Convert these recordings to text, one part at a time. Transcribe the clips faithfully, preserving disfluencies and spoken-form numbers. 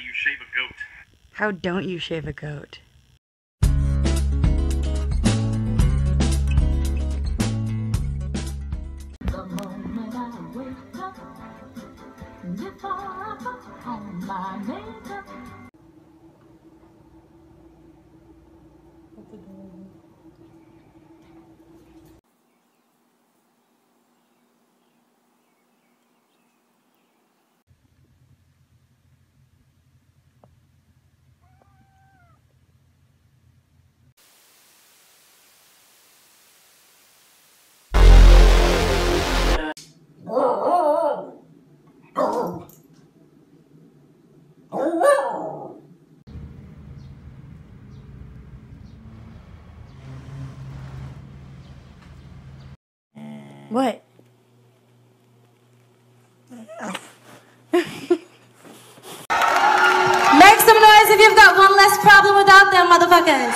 do you shave a goat? How don't you shave a goat? What? Make some noise if you've got one less problem without them motherfuckers.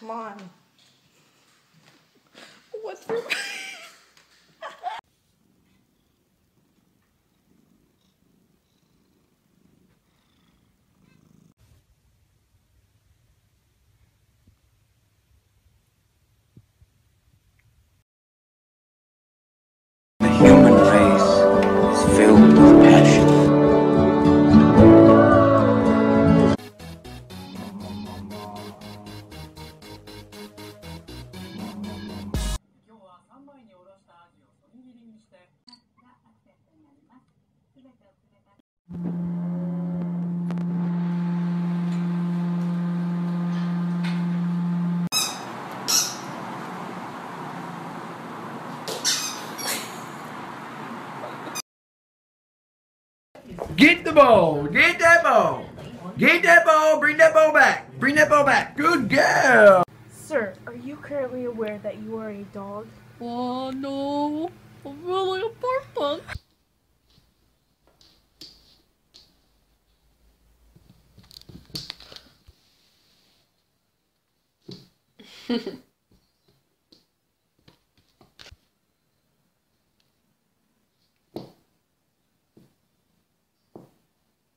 Come on. What's the... Get the ball! Get that ball! Get that ball! Bring that ball back! Bring that ball back! Good girl! Sir, are you currently aware that you are a dog? Oh no! I'm really a bark bug!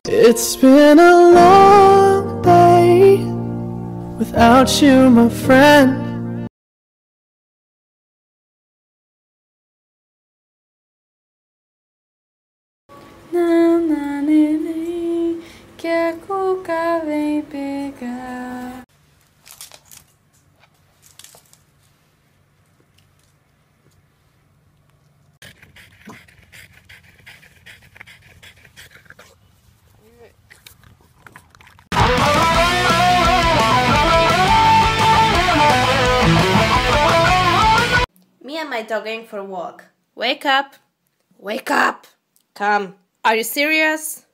It's been a long day without you, my friend. Me and my dog going for a walk. Wake up! Wake up! Come. Are you serious?